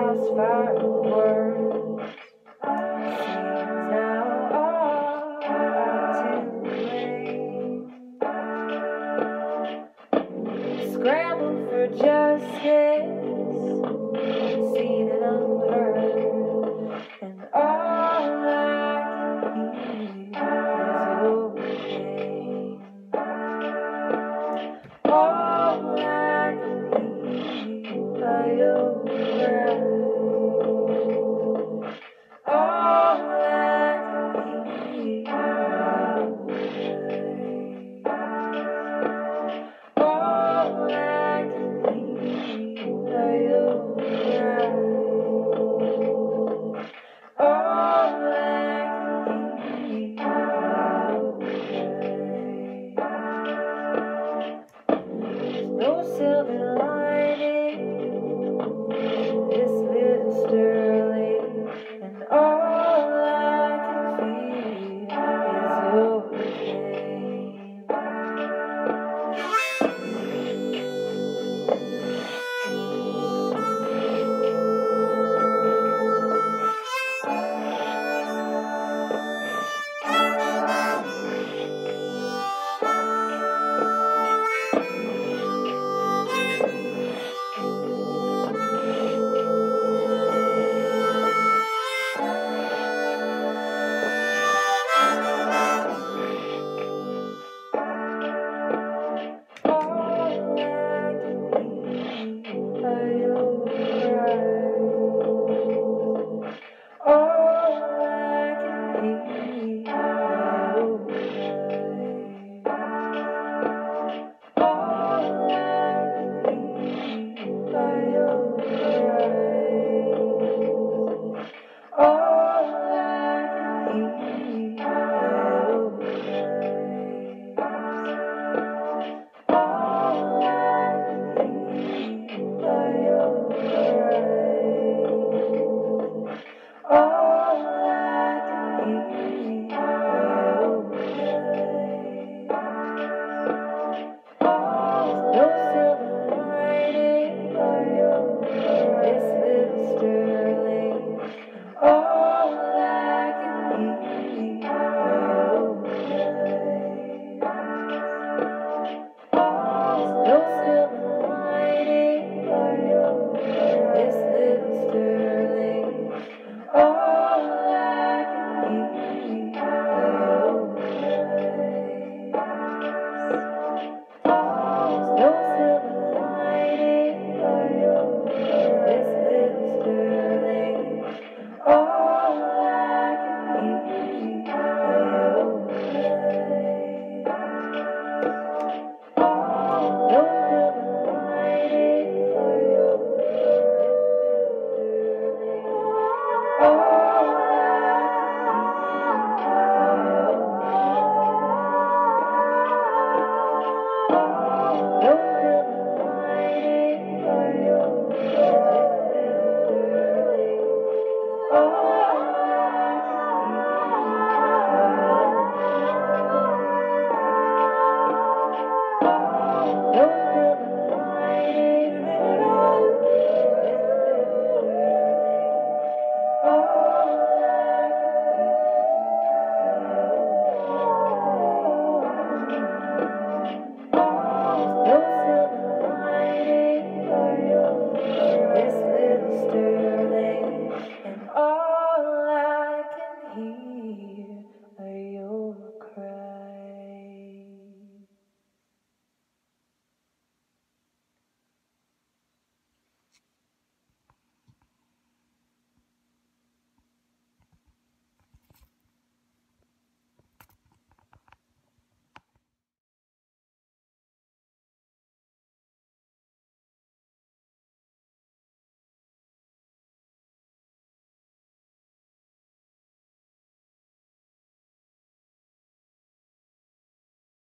fast backwards. Now all too late. Scramble for justice, seated on earth, and all I can hear is okay. All I can hear are your breath. All I can hear are your eyes. All I can hear are your breath. All I can hear are your eyes. No silver.